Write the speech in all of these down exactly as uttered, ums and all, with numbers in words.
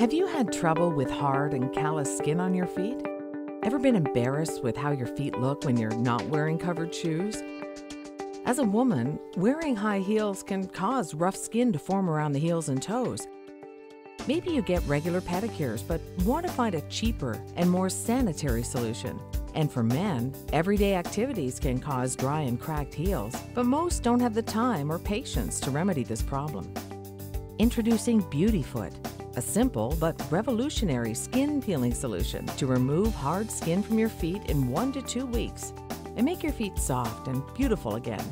Have you had trouble with hard and callous skin on your feet? Ever been embarrassed with how your feet look when you're not wearing covered shoes? As a woman, wearing high heels can cause rough skin to form around the heels and toes. Maybe you get regular pedicures, but want to find a cheaper and more sanitary solution. And for men, everyday activities can cause dry and cracked heels, but most don't have the time or patience to remedy this problem. Introducing Beauty Foot, a simple but revolutionary skin peeling solution to remove hard skin from your feet in one to two weeks. And make your feet soft and beautiful again.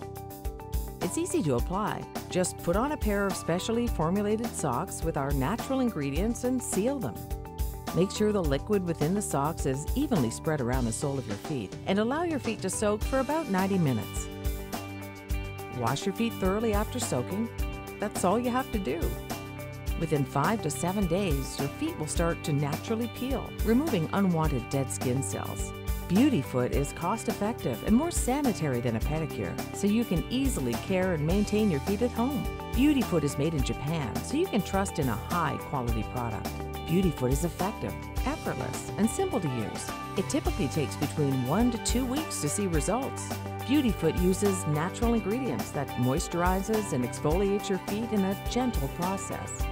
It's easy to apply. Just put on a pair of specially formulated socks with our natural ingredients and seal them. Make sure the liquid within the socks is evenly spread around the sole of your feet and allow your feet to soak for about ninety minutes. Wash your feet thoroughly after soaking. That's all you have to do. Within five to seven days, your feet will start to naturally peel, removing unwanted dead skin cells. Beauty Foot is cost-effective and more sanitary than a pedicure, so you can easily care and maintain your feet at home. Beauty Foot is made in Japan, so you can trust in a high-quality product. Beauty Foot is effective, effortless, and simple to use. It typically takes between one to two weeks to see results. Beauty Foot uses natural ingredients that moisturizes and exfoliates your feet in a gentle process.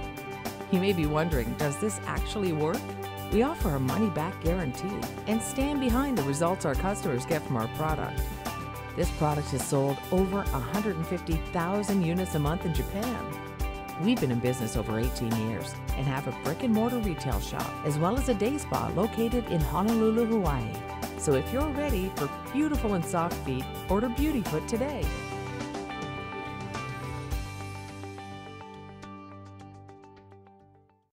You may be wondering, does this actually work? We offer a money-back guarantee and stand behind the results our customers get from our product. This product has sold over one hundred fifty thousand units a month in Japan. We've been in business over eighteen years and have a brick-and-mortar retail shop as well as a day spa located in Honolulu, Hawaii. So if you're ready for beautiful and soft feet, order Beauty Foot today.